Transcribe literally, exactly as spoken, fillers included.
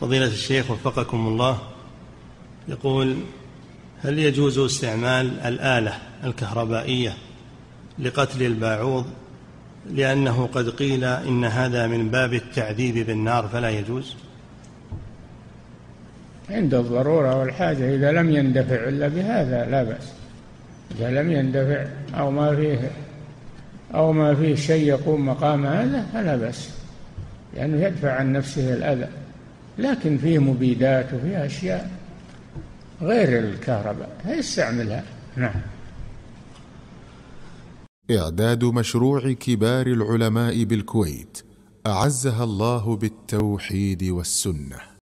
فضيلة الشيخ وفقكم الله، يقول: هل يجوز استعمال الآلة الكهربائية لقتل الباعوض لأنه قد قيل إن هذا من باب التعذيب بالنار فلا يجوز؟ عند الضرورة والحاجة، إذا لم يندفع إلا بهذا لا بأس، إذا لم يندفع أو ما فيه أو ما فيه شيء يقوم مقام هذا فلا بأس، لأنه يعني يدفع عن نفسه الأذى، لكن فيه مبيدات وفيه أشياء غير الكهرباء هيستعملها. نعم. إعداد مشروع كبار العلماء بالكويت أعزها الله بالتوحيد والسنة.